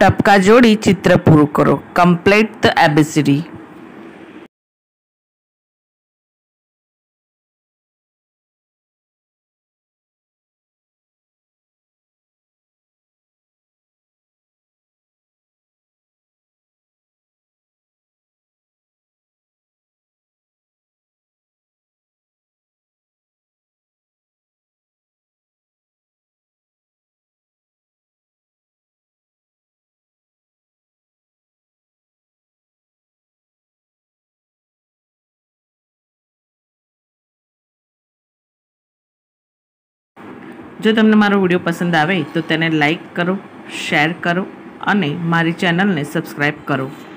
टपका जोड़ी चित्र पूर्ण करो। Complete the ABCD. जो तमने मारो वीडियो पसंद आए तो तेने लाइक करो, शेर करो और मारी चैनल ने सब्सक्राइब करो।